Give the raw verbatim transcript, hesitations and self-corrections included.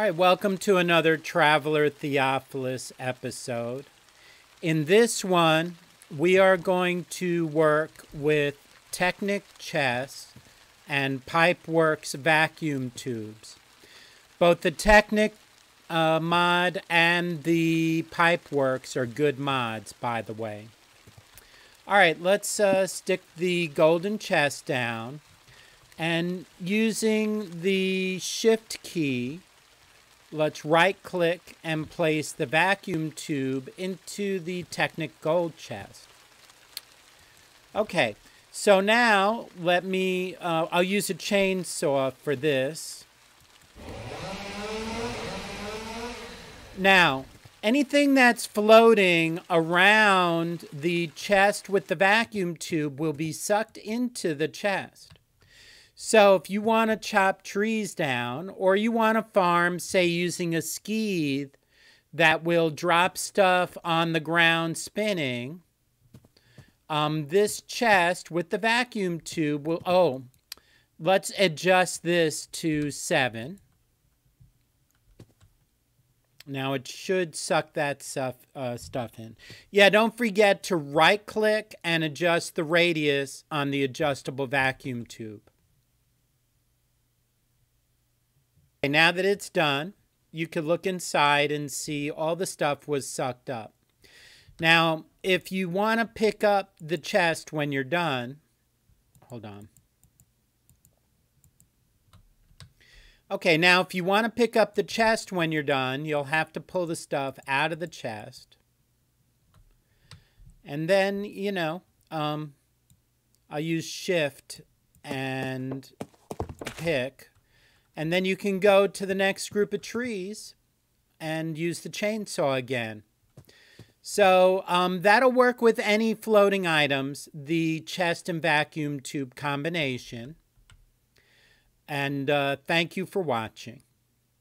All right, welcome to another Traveler Theophilus episode. In this one, we are going to work with Technic Chest and Pipeworks Vacuum Tubes. Both the Technic uh, mod and the Pipeworks are good mods, by the way. All right, let's uh, stick the golden chest down. And using the shift key, let's right-click and place the vacuum tube into the Technic Gold Chest. Okay, so now let me, uh, I'll use a chainsaw for this. Now, anything that's floating around the chest with the vacuum tube will be sucked into the chest. So if you want to chop trees down, or you want to farm, say, using a scythe that will drop stuff on the ground spinning, um, this chest with the vacuum tube will, oh, let's adjust this to seven. Now it should suck that stuff, uh, stuff in. Yeah, don't forget to right-click and adjust the radius on the adjustable vacuum tube. And now that it's done, you can look inside and see all the stuff was sucked up. Now, if you want to pick up the chest when you're done, hold on. Okay, now if you want to pick up the chest when you're done, you'll have to pull the stuff out of the chest. And then, you know, um, I'll use shift and pick. And then you can go to the next group of trees and use the chainsaw again. So um, that'll work with any floating items, the chest and vacuum tube combination. And uh, thank you for watching.